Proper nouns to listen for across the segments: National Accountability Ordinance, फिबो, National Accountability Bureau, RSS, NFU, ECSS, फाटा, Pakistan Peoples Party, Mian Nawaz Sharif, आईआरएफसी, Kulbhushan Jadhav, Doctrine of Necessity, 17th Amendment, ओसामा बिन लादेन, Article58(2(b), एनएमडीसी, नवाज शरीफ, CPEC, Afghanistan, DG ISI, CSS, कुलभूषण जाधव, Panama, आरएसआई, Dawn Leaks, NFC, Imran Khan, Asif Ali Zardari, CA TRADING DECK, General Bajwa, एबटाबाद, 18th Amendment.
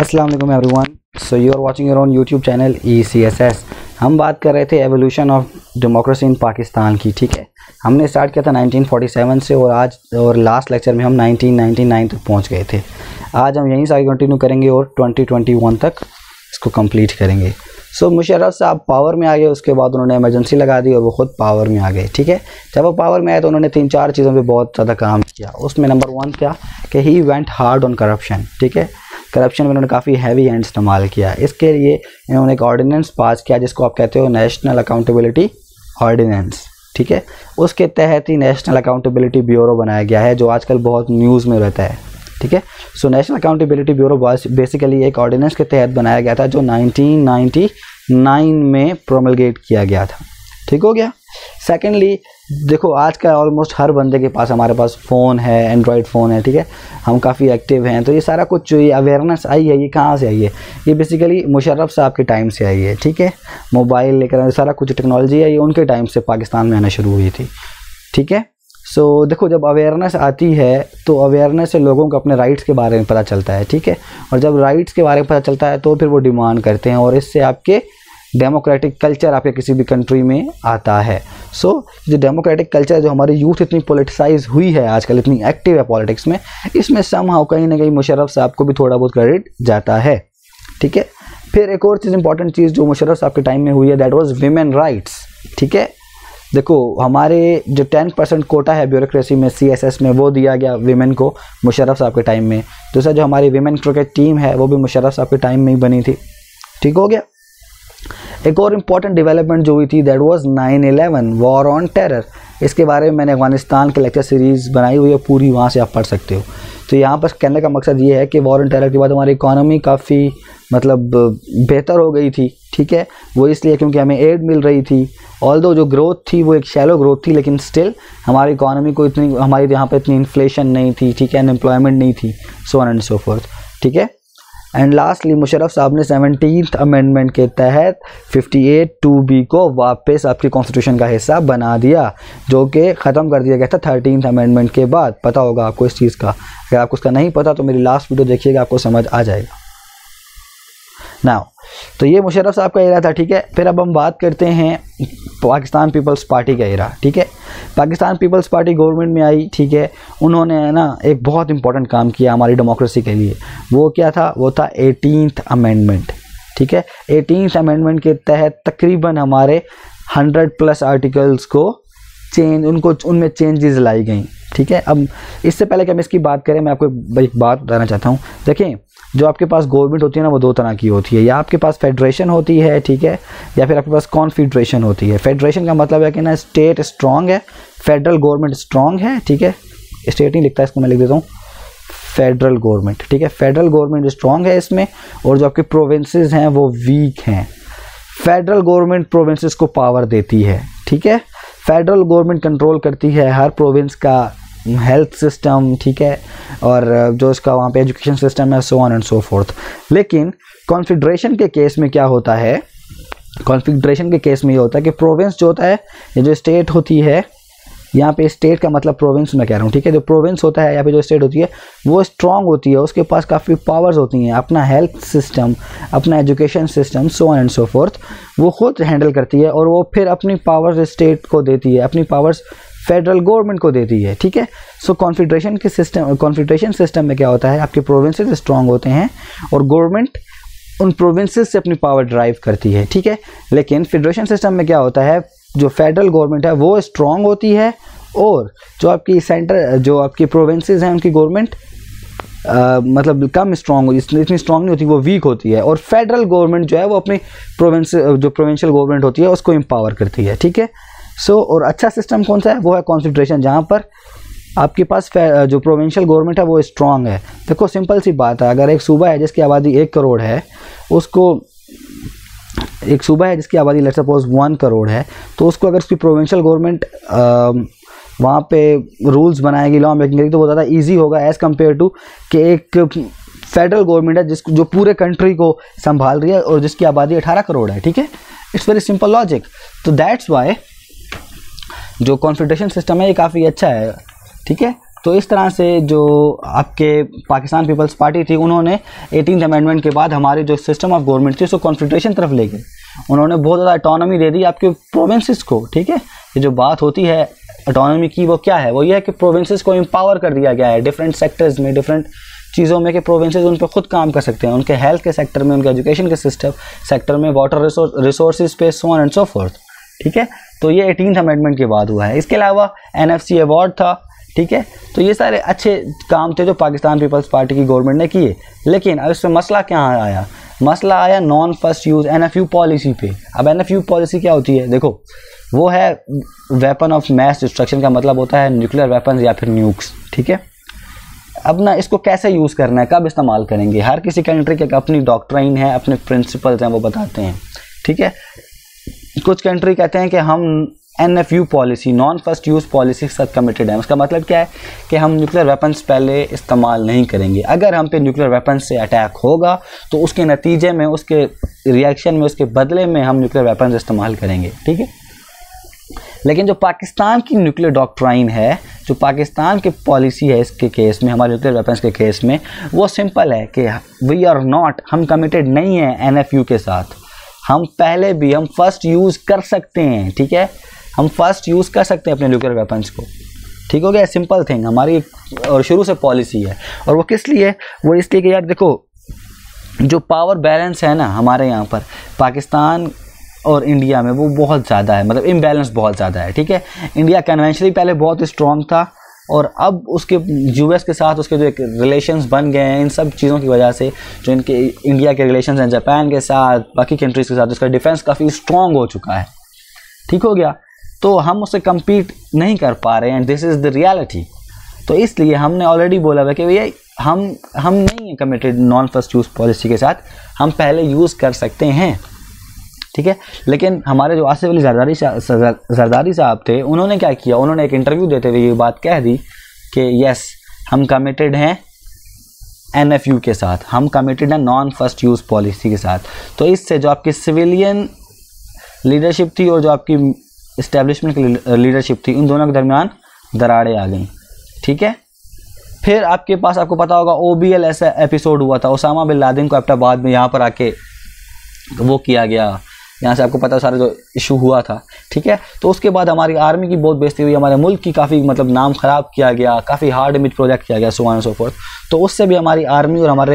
अस्सलाम वालेकुम everyone. So you are watching your own YouTube channel ECSS। हम बात कर रहे थे evolution of democracy in Pakistan की, ठीक है। हमने स्टार्ट किया था 1947 से और आज और लास्ट लेक्चर में हम 1999 तक पहुंच गए थे। आज हम यहीं से आगे कंटिन्यू करेंगे और 2021 तक इसको कंप्लीट करेंगे। सो मुशर्रफ साहब पावर में आ गए, उसके बाद उन्होंने एमरजेंसी लगा दी और वो खुद पावर में आ गए, ठीक है। जब वो पावर में आए तो उन्होंने 3-4 चीज़ों पर बहुत ज़्यादा काम किया। उसमें नंबर 1 क्या कि he went hard on corruption, ठीक है। करप्शन में उन्होंने काफ़ी हैवी हैंड इस्तेमाल किया। इसके लिए इन्होंने एक ऑर्डिनेंस पास किया जिसको आप कहते हो नेशनल अकाउंटेबिलिटी ऑर्डिनेंस, ठीक है। उसके तहत ही नेशनल अकाउंटेबिलिटी ब्यूरो बनाया गया है जो आजकल बहुत न्यूज़ में रहता है, ठीक है। So national accountability bureau basically एक ऑर्डिनेंस के तहत बनाया गया था जो 1999 में प्रोमलगेट किया गया था, ठीक हो गया। सेकेंडली देखो आज का ऑलमोस्ट हर बंदे के पास, हमारे पास फ़ोन है, एंड्रॉयड फ़ोन है, ठीक है। हम काफ़ी एक्टिव हैं, तो ये सारा कुछ जो ये अवेयरनेस आई है ये कहाँ से आई है? ये बेसिकली मुशर्रफ साहब के टाइम से आई है, ठीक है। मोबाइल लेकर सारा कुछ टेक्नोलॉजी है ये उनके टाइम से पाकिस्तान में आना शुरू हुई थी, ठीक है। सो देखो जब अवेयरनेस आती है तो अवेयरनेस से लोगों को अपने राइट्स के बारे में पता चलता है, ठीक है। और जब राइट्स के बारे में पता चलता है तो फिर वो डिमांड करते हैं और इससे आपके डेमोक्रेटिक कल्चर आपके किसी भी कंट्री में आता है। सो जो डेमोक्रेटिक कल्चर जो हमारी यूथ इतनी पॉलिटिसाइज हुई है आजकल, इतनी एक्टिव है पॉलिटिक्स में, इसमें समहाउ कहीं ना कहीं मुशर्रफ साहब को भी थोड़ा बहुत क्रेडिट जाता है, ठीक है। फिर एक और चीज़ इंपॉर्टेंट चीज़ जो मुशर्रफ साहब के टाइम में हुई है दैट वाज विमेन राइट्स, ठीक है। देखो हमारे जो 10% कोटा है ब्यूरोक्रेसी में, CSS में, वो दिया गया विमेन को मुशर्रफ साहब के टाइम में। दूसरा जो हमारी विमेन क्रिकेट टीम है वो भी मुशर्रफ साहब के टाइम में ही बनी थी, ठीक हो गया। एक और इम्पॉर्टेंट डेवलपमेंट जो हुई थी that was 9/11 war on terror. इसके बारे में मैंने अफगानिस्तान की लेक्चर सीरीज़ बनाई हुई है पूरी, वहाँ से आप पढ़ सकते हो। तो यहाँ पर कहने का मकसद ये है कि वॉर ऑन टेरर के बाद हमारी इकॉनमी काफ़ी मतलब बेहतर हो गई थी, ठीक है। वो इसलिए क्योंकि हमें एड मिल रही थी। ऑल्दो जो ग्रोथ थी वो एक शैलो ग्रोथ थी, लेकिन स्टिल हमारी इकॉनमी को इतनी, हमारे यहाँ पर इतनी इन्फ्लेशन नहीं थी, ठीक है, अनएम्प्लॉयमेंट नहीं थी, so on and so forth, ठीक है। एंड लास्टली मुशर्रफ साहब ने 17th अमेंडमेंट के तहत 58(2)B को वापस आपकी कॉन्स्टिट्यूशन का हिस्सा बना दिया, जो कि ख़त्म कर दिया गया था 13th अमेंडमेंट के बाद। पता होगा आपको इस चीज़ का, अगर आपको इसका नहीं पता तो मेरी लास्ट वीडियो देखिएगा, आपको समझ आ जाएगा। नाउ तो ये मुशर्रफ साहब का एरा था, ठीक है। फिर अब हम बात करते हैं पाकिस्तान पीपल्स पार्टी का एरा, ठीक है। पाकिस्तान पीपल्स पार्टी गवर्नमेंट में आई, ठीक है। उन्होंने है ना एक बहुत इंपॉर्टेंट काम किया हमारी डेमोक्रेसी के लिए। वो क्या था? वो था 18th अमेंडमेंट, ठीक है। 18th अमेंडमेंट के तहत तकरीबन हमारे 100+ आर्टिकल्स को उनमें चेंजेस लाई गई, ठीक है। अब इससे पहले कि हम इसकी बात करें मैं आपको एक बात बताना चाहता हूँ। देखें जो आपके पास गवर्नमेंट होती है ना वो 2 तरह की होती है, या आपके पास फेडरेशन होती है, ठीक है, या फिर आपके पास कॉन्फेडरेशन होती है। फेडरेशन का मतलब है कि ना स्टेट स्ट्रांग है, फेडरल गवर्नमेंट स्ट्रांग है, ठीक है। स्टेट नहीं लिखता इसको, मैं लिख देता हूँ फेडरल गवर्नमेंट, ठीक है। फेडरल गवर्नमेंट स्ट्रांग है इसमें, और जो आपके प्रोविंसेस हैं वो वीक हैं। फेडरल गवर्नमेंट प्रोविंसेस को पावर देती है, ठीक है। फेडरल गवर्नमेंट कंट्रोल करती है हर प्रोविंस का हेल्थ सिस्टम, ठीक है, और जो इसका वहाँ पे एजुकेशन सिस्टम है, so on and so forth. लेकिन कॉन्फेडरेशन के केस में क्या होता है? कॉन्फेडरेशन के केस में ये होता है कि प्रोविंस जो होता है, ये जो स्टेट होती है, यहाँ पे स्टेट का मतलब प्रोविंस मैं कह रहा हूँ, ठीक है। जो प्रोविंस होता है या फिर जो स्टेट होती है वो स्ट्रांग होती है, उसके पास काफ़ी पावर्स होती हैं, अपना हेल्थ सिस्टम, अपना education system, so on and so forth वो खुद हैंडल करती है, और वो फिर अपनी पावर्स स्टेट को देती है, अपनी पावर्स फेडरल गवर्नमेंट को देती है, ठीक है। सो कॉन्फेडरेशन के सिस्टम, कॉन्फेडरेशन सिस्टम में क्या होता है, आपके प्रोविंसेस स्ट्रांग होते हैं और गवर्नमेंट उन प्रोविंसेस से अपनी पावर ड्राइव करती है, ठीक है। लेकिन फेडरेशन सिस्टम में क्या होता है, जो फेडरल गवर्नमेंट है वो स्ट्रांग होती है, और जो आपकी सेंटर, जो आपकी प्रोविंसेस हैं उनकी गवर्नमेंट मतलब कम स्ट्रांग होती, इतनी स्ट्रांग नहीं होती, वो वीक होती है। और फेडरल गवर्नमेंट जो है वो अपनी प्रोविंस, जो प्रोविंशियल गवर्नमेंट होती है उसको एम्पावर करती है, ठीक है। सो और अच्छा सिस्टम कौन सा है? वो है कॉन्फेडरेशन, जहाँ पर आपके पास जो प्रोविंशियल गवर्नमेंट है वो स्ट्रांग है। देखो सिंपल सी बात है, अगर एक सूबा है जिसकी आबादी 1 करोड़ है, उसको एक सूबा है जिसकी आबादी लेट्स सपोज 1 करोड़ है, तो उसको अगर उसकी प्रोविंशियल गवर्नमेंट वहाँ पे रूल्स बनाएगी, लॉ मेकिंग करेगी, तो वो ज़्यादा ईजी होगा एज़ कम्पेयर टू कि एक फेडरल गवर्नमेंट है जिसको, जो पूरे कंट्री को संभाल रही है और जिसकी आबादी 18 करोड़ है, ठीक है। It's very simple logic. तो दैट्स वाई जो कॉन्फेडरेशन सिस्टम है ये काफ़ी अच्छा है, ठीक है। तो इस तरह से जो आपके पाकिस्तान पीपल्स पार्टी थी उन्होंने 18th अमेंडमेंट के बाद हमारे जो सिस्टम ऑफ गवर्नमेंट थी उसको कॉन्फेडरेशन तरफ ले गए। उन्होंने बहुत ज़्यादा ऑटोनॉमी दे दी आपके प्रोविंसेस को, ठीक है। ये जो बात होती है ऑटोनॉमी की वो क्या है, वो ये है कि प्रोविंसेस को एम्पावर कर दिया गया है डिफरेंट सेक्टर्स में, डिफरेंट चीज़ों में, कि प्रोविंसेस उन पर खुद काम कर सकते हैं, उनके हेल्थ के सेक्टर में, उनके एजुकेशन के सिस्टम सेक्टर में, वाटर रिसोर्स पे, so on and so forth, ठीक है। तो ये 18th अमेंडमेंट के बाद हुआ है। इसके अलावा NFC अवार्ड था, ठीक है। तो ये सारे अच्छे काम थे जो पाकिस्तान पीपल्स पार्टी की गवर्नमेंट ने किए। लेकिन अब इसमें मसला क्या आया, मसला आया non first use NFU policy पे। अब NFU पॉलिसी क्या होती है, देखो वो है वेपन ऑफ मैस डिस्ट्रक्शन, का मतलब होता है न्यूक्लियर वेपन्स या फिर न्यूक्स, ठीक है। अब ना इसको कैसे यूज़ करना है, कब इस्तेमाल करेंगे, हर किसी कंट्री के अपनी डॉक्ट्राइन है, अपने प्रिंसिपल्स हैं, वो बताते हैं, ठीक है। कुछ कंट्री कहते हैं कि हम NFU policy, non first use policy के साथ कमिटेड है। उसका मतलब क्या है कि हम न्यूक्लियर वेपन्स पहले इस्तेमाल नहीं करेंगे। अगर हम पे न्यूक्लियर वेपन्स से अटैक होगा तो उसके नतीजे में, उसके रिएक्शन में, उसके बदले में हम न्यूक्लियर वेपन्स इस्तेमाल करेंगे, ठीक है। लेकिन जो पाकिस्तान की न्यूक्लियर डॉक्ट्राइन है, जो पाकिस्तान की पॉलिसी है इसके केस में, हमारे न्यूक्लियर वेपन्स के केस में, वो सिंपल है कि वी आर नॉट, हम कमिटेड नहीं हैं NFU के साथ। हम पहले भी हम फर्स्ट यूज़ कर सकते हैं, ठीक है, हम फर्स्ट यूज़ कर सकते हैं अपने न्यूक्लियर वेपन्स को, ठीक हो गया। सिंपल थिंग हमारी और शुरू से पॉलिसी है। और वो किस लिए, वो इसलिए कि यार देखो जो पावर बैलेंस है ना हमारे यहाँ पर पाकिस्तान और इंडिया में, वो बहुत ज़्यादा है, मतलब इम्बैलेंस बहुत ज़्यादा है, ठीक है। इंडिया कन्वेंशनली पहले बहुत स्ट्रॉन्ग था और अब उसके US के साथ उसके जो एक रिलेशंस बन गए हैं, इन सब चीज़ों की वजह से जो इनके इंडिया के रिलेशंस हैं जापान के साथ, बाकी कंट्रीज़ के साथ, उसका डिफेंस काफ़ी स्ट्रॉन्ग हो चुका है, ठीक हो गया। तो हम उससे कम्पीट नहीं कर पा रहे हैं, दिस इज़ द रियलिटी। तो इसलिए हमने ऑलरेडी बोला हुआ कि भैया हम नहीं committed non first use policy के साथ, हम पहले यूज़ कर सकते हैं, ठीक है। लेकिन हमारे जो आसिफ अली जरदारी साहब थे, उन्होंने क्या किया, उन्होंने एक इंटरव्यू देते हुए ये बात कह दी कि यस हम कमिटेड हैं NFU के साथ, हम कमिटेड हैं नॉन फर्स्ट यूज़ पॉलिसी के साथ। तो इससे जो आपकी सिविलियन लीडरशिप थी और जो आपकी इस्टेब्लिशमेंट की लीडरशिप थी, इन दोनों के दरमियान दरारें आ गई, ठीक है। फिर आपके पास, आपको पता होगा OBL ऐसा एपिसोड हुआ था, ओसामा बिन लादेन को एबटाबाद में यहाँ पर आके वो किया गया, यहाँ से आपको पता सारा जो इशू हुआ था, ठीक है। तो उसके बाद हमारी आर्मी की बहुत बेइज्जती हुई, हमारे मुल्क की काफ़ी मतलब नाम ख़राब किया गया, काफ़ी हार्ड इमेज प्रोजेक्ट किया गया, so on and so forth. तो उससे भी हमारी आर्मी और हमारी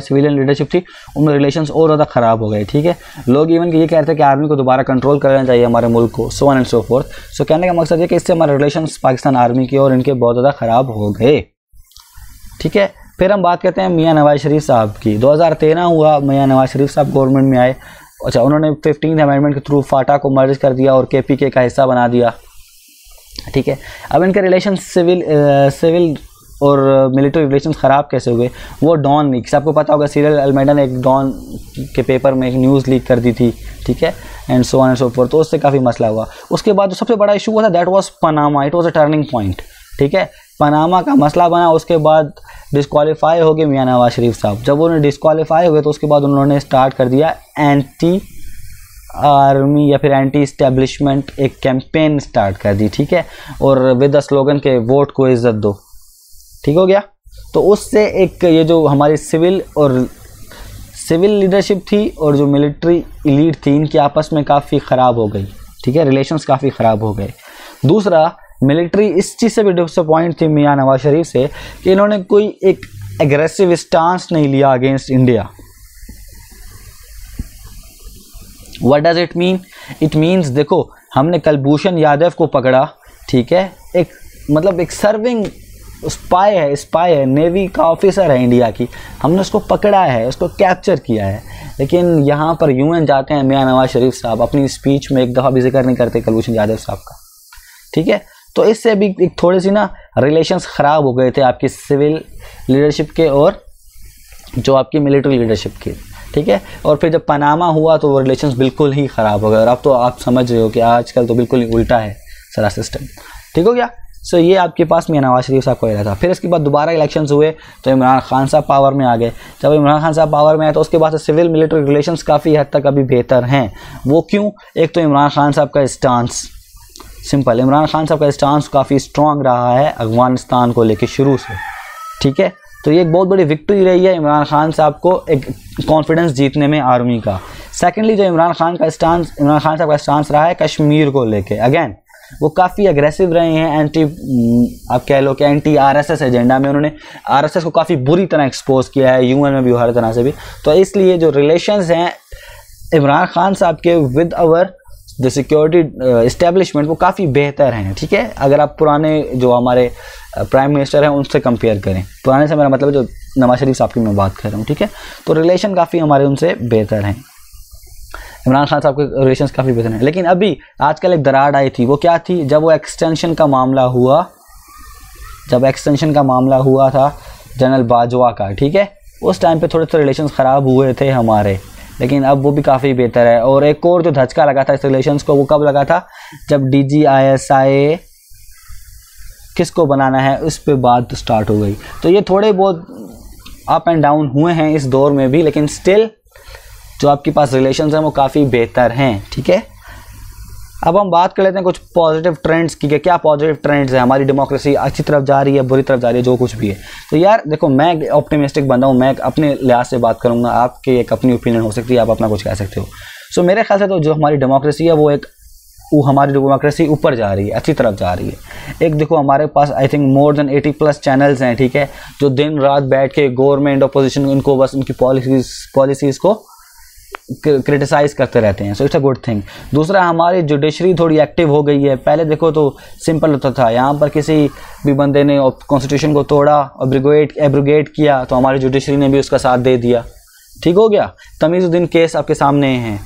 सिविलियन लीडरशिप थी उनमें रिलेशंस और ज़्यादा ख़राब हो गए, ठीक है। लोग इवन कि ये कह रहे थे कि आर्मी को दोबारा कंट्रोल करना चाहिए हमारे मुल्क को, so on and so forth. So कहने का मकसद है कि इससे हमारे रिलेशंस पाकिस्तान आर्मी के और इनके बहुत ज़्यादा ख़राब हो गए, ठीक है। फिर हम बात करते हैं मियां नवाज शरीफ साहब की। 2013 हुआ, मियां नवाज शरीफ साहब गवर्नमेंट में आए। अच्छा, उन्होंने 15th अमेंडमेंट के थ्रू फाटा को मर्ज कर दिया और KPK का हिस्सा बना दिया, ठीक है। अब इनके रिलेशन सिविल और मिलिट्री रिलेशन ख़राब कैसे हुए, वो डॉन लीक्स, आपको पता होगा सीरियल अलमेडा ने एक डॉन के पेपर में एक न्यूज़ लीक कर दी थी, ठीक है, and so on and so forth. तो उससे काफ़ी मसला हुआ। उसके बाद जो सबसे बड़ा इशू हुआ था that was Panama, it was a turning point, ठीक है। पनामा का मसला बना, उसके बाद डिस्क्वालीफाई हो गए मियां नवाज शरीफ साहब। जब उन्हें डिस्क्वालीफाई हुए तो उसके बाद उन्होंने स्टार्ट कर दिया एंटी आर्मी या फिर एंटी इस्टेब्लिशमेंट एक कैंपेन स्टार्ट कर दी, ठीक है, और विद द स्लोगन के वोट को इज्जत दो, ठीक हो गया। तो उससे एक ये जो हमारी सिविल लीडरशिप थी और जो मिलिट्री एलीट थी, इनकी आपस में काफ़ी ख़राब हो गई, ठीक है, रिलेशंस काफ़ी ख़राब हो गए। दूसरा, मिलिट्री इस चीज़ से भी डिसअपॉइंट थी मियां नवाज शरीफ से कि इन्होंने कोई एक एग्रेसिव स्टांस नहीं लिया against India. What does it mean, it means देखो हमने कुलभूषण जाधव को पकड़ा, ठीक है, एक मतलब एक सर्विंग स्पाई है, नेवी का ऑफिसर है इंडिया की, हमने उसको पकड़ा है, उसको कैप्चर किया है। लेकिन यहाँ पर UN जाते हैं, मियां नवाज शरीफ साहब अपनी स्पीच में एक दफ़ा भी जिक्र नहीं करते कुलभूषण जाधव साहब का, ठीक है। तो इससे भी एक थोड़ी सी ना रिलेशंस ख़राब हो गए थे आपकी सिविल लीडरशिप के और जो आपकी मिलिट्री लीडरशिप के, ठीक है। और फिर जब पनामा हुआ तो वो रिलेशंस बिल्कुल ही ख़राब हो गए। और अब तो आप समझ रहे हो कि आजकल तो बिल्कुल ही उल्टा है सारा सिस्टम, ठीक हो गया। सो ये आपके पास मियां नवाज शरीफ साहब को रहा था। फिर इसके बाद दोबारा इलेक्शंस हुए तो इमरान खान साहब पावर में आ गए। जब इमरान खान साहब पावर में आए तो उसके बाद सिविल मिलिट्री रिलेशंस काफ़ी हद तक अभी बेहतर हैं। वो क्यों, एक तो इमरान खान साहब का स्टांस, सिंपल, इमरान खान साहब का स्टांस काफ़ी स्ट्रांग रहा है अफगानिस्तान को लेकर शुरू से, ठीक है। तो ये एक बहुत बड़ी विक्ट्री रही है इमरान खान साहब को एक कॉन्फिडेंस जीतने में आर्मी का। सेकेंडली जो इमरान खान साहब का स्टांस रहा है कश्मीर को लेके, अगेन वो काफ़ी अग्रेसिव रहे हैं एंटी, आप कह लो कि एंटी आरएसएस एजेंडा में उन्होंने आरएसएस को काफ़ी बुरी तरह एक्सपोज किया है, यूएन में भी, हर तरह से भी। तो इसलिए जो रिलेशंस हैं इमरान खान साहब के विद आवर जो सिक्योरिटी इस्टेब्लिशमेंट वो काफ़ी बेहतर हैं, ठीक है। अगर आप पुराने जो हमारे प्राइम मिनिस्टर हैं उनसे कंपेयर करें, पुराने से मेरा मतलब जो नवाज शरीफ साहब की मैं बात कर रहा हूँ, ठीक है। तो रिलेशन काफ़ी हमारे उनसे बेहतर हैं, इमरान खान साहब के रिलेशंस काफ़ी बेहतर हैं। लेकिन अभी आजकल एक दरार आई थी, वो क्या थी, जब वो एक्सटेंशन का मामला हुआ, जब एक्सटेंशन का मामला हुआ था जनरल बाजवा का, ठीक है, उस टाइम पे थोड़े थोड़े रिलेशंस ख़राब हुए थे हमारे, लेकिन अब वो भी काफ़ी बेहतर है। और एक और जो धचका लगा था इस रिलेशंस को, वो कब लगा था, जब DG ISI किसको बनाना है उस पर बात स्टार्ट हो गई। तो ये थोड़े बहुत अप एंड डाउन हुए हैं इस दौर में भी, लेकिन स्टिल जो आपके पास रिलेशंस हैं वो काफ़ी बेहतर हैं, ठीक है। अब हम बात कर लेते हैं कुछ पॉजिटिव ट्रेंड्स की, क्या पॉजिटिव ट्रेंड्स हैं। हमारी डेमोक्रेसी अच्छी तरफ जा रही है, बुरी तरफ जा रही है, जो कुछ भी है। तो यार देखो, मैं ऑप्टिमिस्टिक बंदा हूँ, मैं अपने लिहाज से बात करूँगा, आपके एक अपनी ओपिनियन हो सकती है, आप अपना कुछ कह सकते हो। सो मेरे ख्याल से तो जो हमारी डेमोक्रेसी है वो हमारी डेमोक्रेसी ऊपर जा रही है, अच्छी तरफ जा रही है। एक देखो हमारे पास I think more than 80+ channels हैं, ठीक है, जो दिन रात बैठ के गवर्नमेंट अपोजिशन इनको बस उनकी पॉलिसीज़ को क्रिटिसाइज़ करते रहते हैं। So it's a good thing. दूसरा, हमारी जुडिशरी थोड़ी एक्टिव हो गई है। पहले देखो तो सिंपल होता था, यहाँ पर किसी भी बंदे ने कॉन्स्टिट्यूशन को तोड़ा एब्रोगेट किया तो हमारी जुडिशरी ने भी उसका साथ दे दिया, ठीक हो गया। तमीज़ुद्दीन केस आपके सामने हैं,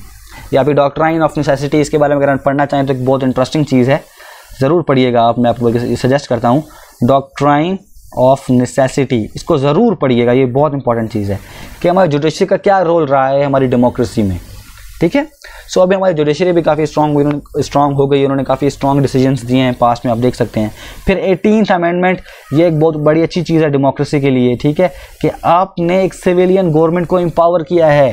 या फिर डॉक्ट्राइन ऑफ नेसेसिटी, इसके बारे में अगर पढ़ना चाहें तो एक बहुत इंटरेस्टिंग चीज़ है, ज़रूर पढ़िएगा आप, मैं आपको सजेस्ट करता हूँ डॉक्ट्राइन ऑफ नेसेसिटी, इसको ज़रूर पढ़िएगा, ये बहुत इंपॉर्टेंट चीज़ है कि हमारे जुडिशरी का क्या रोल रहा है हमारी डेमोक्रेसी में, ठीक है। सो अभी हमारी जुडिशरी भी काफ़ी स्ट्रांग हो गई, उन्होंने काफ़ी स्ट्रांग डिसीजंस दिए हैं पास्ट में, आप देख सकते हैं। फिर 18th अमेंडमेंट, ये एक बहुत बड़ी अच्छी चीज़ है डेमोक्रेसी के लिए, ठीक है, कि आपने एक सिविलियन गवर्नमेंट को एम्पावर किया है,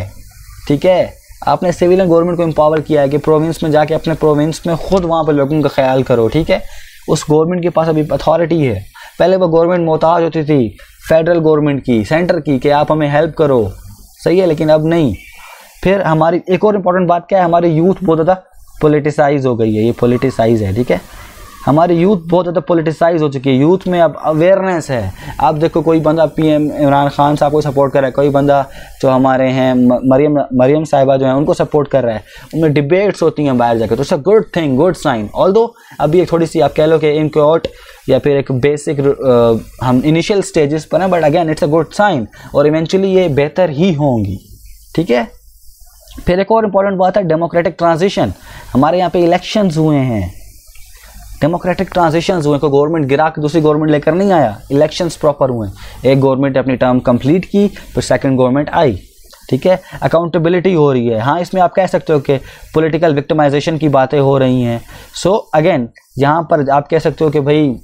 ठीक है, आपने सिविलियन गवर्नमेंट को एम्पावर किया है कि प्रोविंस में जाके अपने प्रोविंस में खुद वहाँ पर लोगों का ख्याल करो, ठीक है। उस गवर्नमेंट के पास अभी अथॉरिटी है, पहले वो गवर्नमेंट मोहताज होती थी फेडरल गवर्नमेंट की, सेंटर की, कि आप हमें हेल्प करो, सही है, लेकिन अब नहीं। फिर हमारी एक और इम्पॉर्टेंट बात क्या है, हमारी यूथ बहुत ज़्यादा पॉलिटिसाइज हो गई है, ये पॉलिटिसाइज है, ठीक है, हमारी यूथ बहुत ज़्यादा पॉलिटिसाइज हो चुकी है। यूथ में अब अवेयरनेस है, आप देखो कोई बंदा PM इमरान खान साहब को सपोर्ट कर रहा है, कोई बंदा जो हमारे हैं मरियम साहिबा जो हैं उनको सपोर्ट कर रहा है, उनमें डिबेट्स होती हैं बाहर जाकर, तो it's a good thing, good sign. Although अभी एक थोड़ी सी आप कह लो कि इनक्योर्ट या फिर एक बेसिक हम इनिशियल स्टेजेस पर हैं, but again it's a good sign, और इवेंचुअली ये बेहतर ही होंगी, ठीक है। फिर एक और इम्पॉर्टेंट बात है डेमोक्रेटिक ट्रांजिशन, हमारे यहाँ पे इलेक्शंस हुए हैं, डेमोक्रेटिक ट्रांजिशंस हुए, कोई गवर्नमेंट गिरा के दूसरी गवर्नमेंट लेकर नहीं आया, इलेक्शंस प्रॉपर हुए, एक गवर्नमेंट अपनी टर्म कंप्लीट की, फिर सेकंड गवर्नमेंट आई, ठीक है। अकाउंटेबिलिटी हो रही है, हाँ इसमें आप कह सकते हो कि पॉलिटिकल विक्टिमाइजेशन की बातें हो रही हैं। सो अगेन यहाँ पर आप कह सकते हो कि भाई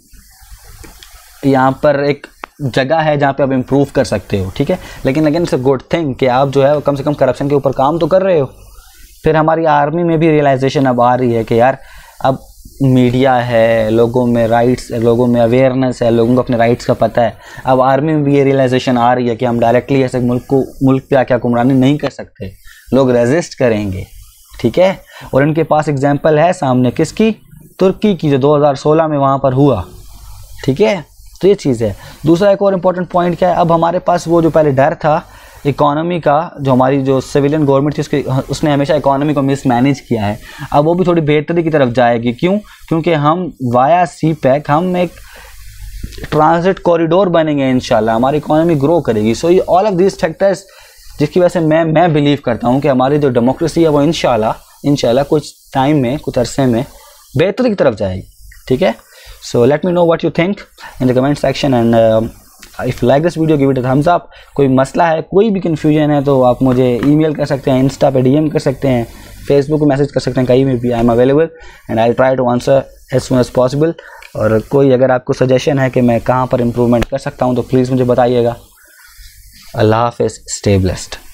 यहाँ पर एक जगह है जहाँ पे आप इम्प्रूव कर सकते हो, ठीक है, लेकिन again it's a good thing कि आप जो है वो कम से कम करप्शन के ऊपर काम तो कर रहे हो। फिर हमारी आर्मी में भी रियलाइजेशन अब आ रही है कि यार अब मीडिया है, लोगों में राइट्स, लोगों में अवेयरनेस है, लोगों को अपने राइट्स का पता है। अब आर्मी में भी ये रियलाइजेशन आ रही है कि हम डायरेक्टली ऐसे मुल्क पे आके हुक्मरानी नहीं कर सकते, लोग रेजिस्ट करेंगे, ठीक है। और इनके पास एग्जाम्पल है सामने किसकी, तुर्की की, जो 2016 में वहाँ पर हुआ, ठीक है। तो ये चीज़ है। दूसरा एक और इम्पॉर्टेंट पॉइंट क्या है, अब हमारे पास वो जो पहले डर था इकोनॉमी का, जो हमारी जो सिविलियन गवर्नमेंट थी उसने हमेशा इकोनॉमी को मिसमैनेज किया है, अब वो भी थोड़ी बेहतरी की तरफ जाएगी। क्यों? क्योंकि हम वाया CPEC हम एक ट्रांजिट कॉरिडोर बनेंगे इंशाल्लाह, हमारी इकोनॉमी ग्रो करेगी। सो ये ऑल ऑफ दीज फैक्टर्स जिसकी वजह से मैं बिलीव करता हूँ कि हमारी जो डेमोक्रेसी है वो इंशाल्लाह कुछ टाइम में, कुछ अरसे में बेहतरी की तरफ जाएगी, ठीक है। So let me know what you think in the comment section, and if you like this video give it a thumbs up। कोई मसला है, कोई भी confusion है तो आप मुझे email कर सकते हैं, Insta पे DM कर सकते हैं, Facebook पे मैसेज कर सकते हैं, कहीं में भी I am available and I'll try to answer as soon as possible। और कोई अगर आपको सजेशन है कि मैं कहाँ पर इम्प्रूवमेंट कर सकता हूँ तो प्लीज़ मुझे बताइएगा। अल्लाह हाफ़िज़, stay blessed।